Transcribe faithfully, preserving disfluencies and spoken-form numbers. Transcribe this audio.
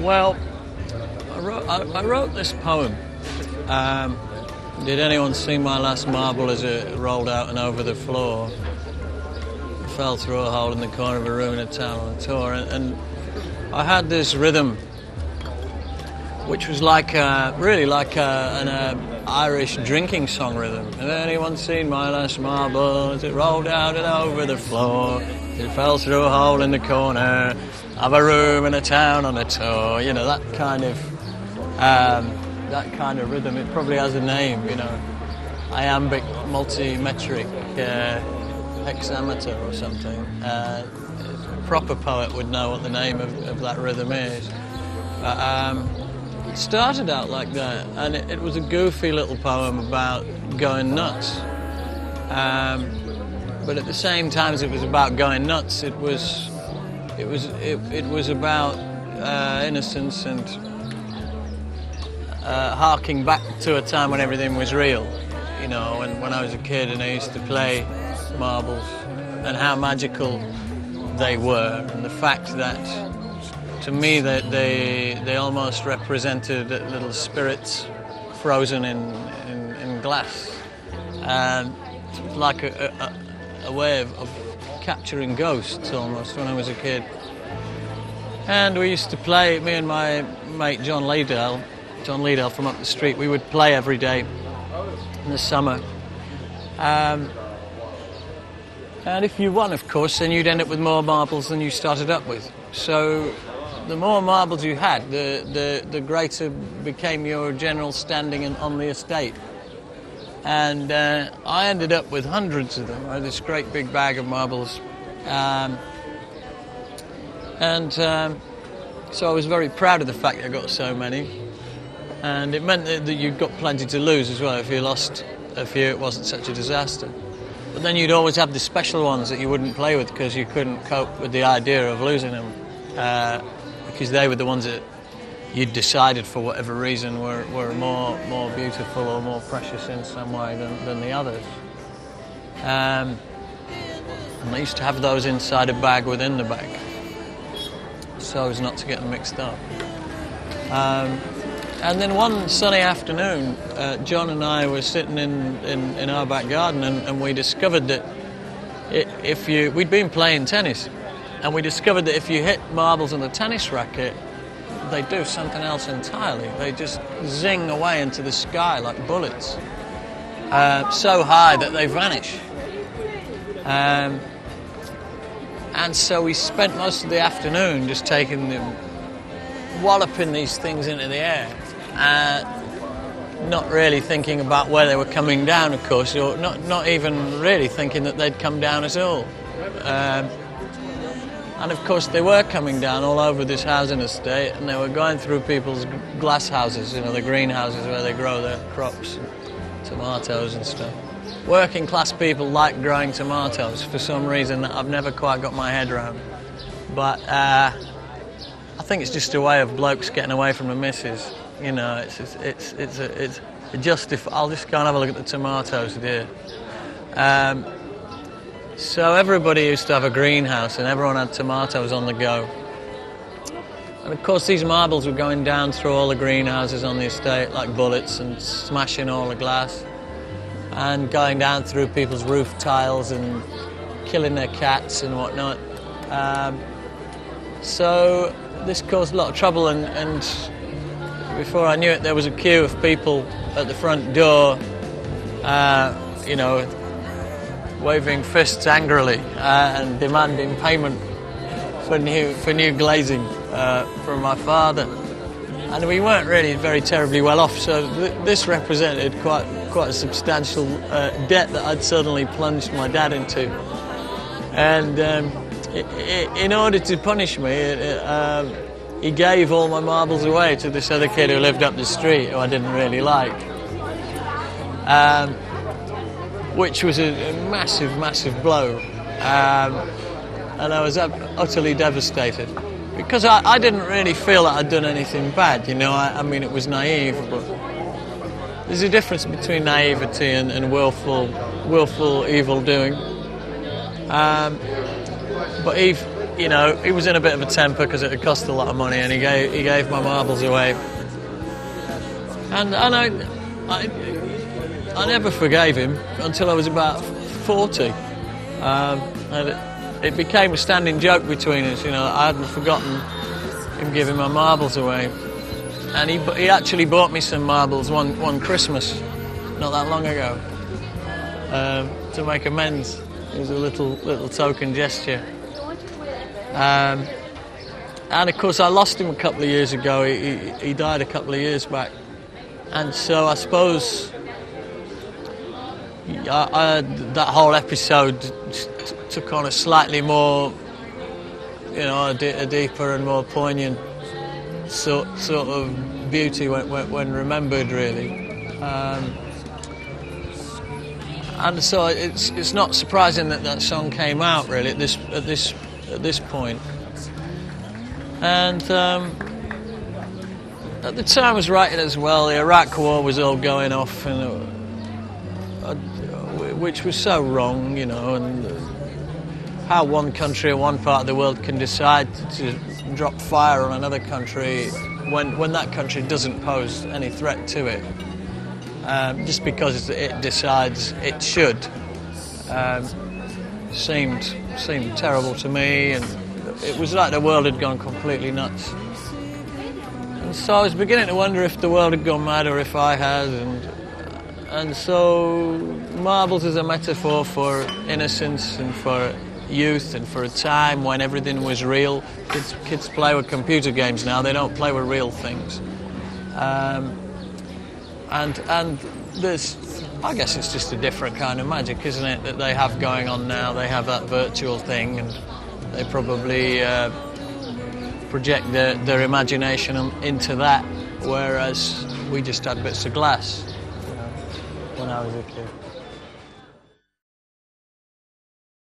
Well, I wrote, I, I wrote this poem. Um, Did anyone see my last marble as it rolled out and over the floor? It fell through a hole in the corner of a room in a town on a tour. And, and I had this rhythm, which was like a, really like a, an a Irish drinking song rhythm. Has anyone seen my last marble as it rolled out and over the floor? It fell through a hole in the corner of a room in a town on a tour. You know, that kind of... Um, that kind of rhythm. It probably has a name, you know, iambic multimetric uh, hexameter or something. Uh, a proper poet would know what the name of, of that rhythm is. But, um, it started out like that, and it, it was a goofy little poem about going nuts. Um, but at the same time as it was about going nuts, it was, it was, it, it was about uh, innocence and. Uh, harking back to a time when everything was real, you know, and when I was a kid and I used to play marbles, and how magical they were, and the fact that, to me, that they they almost represented little spirits frozen in in, in glass, and like a, a, a way of, of capturing ghosts almost when I was a kid. And we used to play, me and my mate John Liddell. John Liddell from up the street, we would play every day in the summer. Um, and if you won, of course, then you'd end up with more marbles than you started up with. So the more marbles you had, the, the, the greater became your general standing in, on the estate. And uh, I ended up with hundreds of them. I had this great big bag of marbles. Um, and um, so I was very proud of the fact that I got so many. And it meant that you'd got plenty to lose as well. If you lost a few, it wasn't such a disaster. But then you'd always have the special ones that you wouldn't play with because you couldn't cope with the idea of losing them, uh, because they were the ones that you'd decided, for whatever reason, were, were more, more beautiful or more precious in some way than, than the others. Um, and I used to have those inside a bag within the bag, so as not to get them mixed up. Um, And then one sunny afternoon, uh, John and I were sitting in, in, in our back garden, and, and we discovered that if you... We'd been playing tennis, and we discovered that if you hit marbles on the tennis racket, they do something else entirely. They just zing away into the sky like bullets, uh, so high that they vanish. Um, and so we spent most of the afternoon just taking them, walloping these things into the air. Uh, not really thinking about where they were coming down, of course, or not, not even really thinking that they'd come down at all. Um, and of course they were coming down all over this housing estate, and they were going through people's glass houses, you know, the greenhouses where they grow their crops, and tomatoes and stuff. Working class people like growing tomatoes for some reason that I've never quite got my head around. But uh, I think it's just a way of blokes getting away from the missus. You know, it's it's it's it's, a, it's a justif I'll just go and have a look at the tomatoes, dear. Um, so everybody used to have a greenhouse, and everyone had tomatoes on the go. And of course, these marbles were going down through all the greenhouses on the estate like bullets, and smashing all the glass, and going down through people's roof tiles, and killing their cats and whatnot. Um, so this caused a lot of trouble, and. and Before I knew it, there was a queue of people at the front door, uh, you know, waving fists angrily uh, and demanding payment for new for new glazing uh, from my father. And we weren't really very terribly well off, so th this represented quite quite a substantial uh, debt that I'd suddenly plunged my dad into. And um, it, it, in order to punish me. It, it, um, He gave all my marbles away to this other kid who lived up the street, who I didn't really like. Um, which was a, a massive, massive blow. Um, and I was utterly devastated. Because I, I didn't really feel that I'd done anything bad, you know. I, I mean, it was naive, but there's a difference between naivety and, and willful, willful evil doing. Um, but Eve... you know, he was in a bit of a temper because it had cost a lot of money, and he gave he gave my marbles away. And and I I, I never forgave him until I was about forty. Um, and it, it became a standing joke between us. You know, I hadn't forgotten him giving my marbles away. And he he actually bought me some marbles one one Christmas, not that long ago, um, to make amends. It was a little little token gesture. Um, and of course, I lost him a couple of years ago. He, he he died a couple of years back, and so I suppose I, I, that whole episode t t took on a slightly more, you know, a, d a deeper and more poignant sort sort of beauty when when, when remembered, really. Um, and so it's it's not surprising that that song came out, really, at this at this. at this point. And um, at the time I was writing as well, the Iraq War was all going off, and uh, uh, which was so wrong, you know, and uh, how one country or one part of the world can decide to, to drop fire on another country when, when that country doesn't pose any threat to it, um, just because it decides it should. Um, seemed seemed terrible to me, and it was like the world had gone completely nuts. And so I was beginning to wonder if the world had gone mad or if I had, and and so marbles is a metaphor for innocence and for youth and for a time when everything was real. Kids, kids play with computer games now, they don't play with real things. Um, and and there's, I guess it's just a different kind of magic, isn't it, that they have going on now. They have that virtual thing, and they probably uh, project their, their imagination into that, whereas we just had bits of glass, you know, when I was a kid.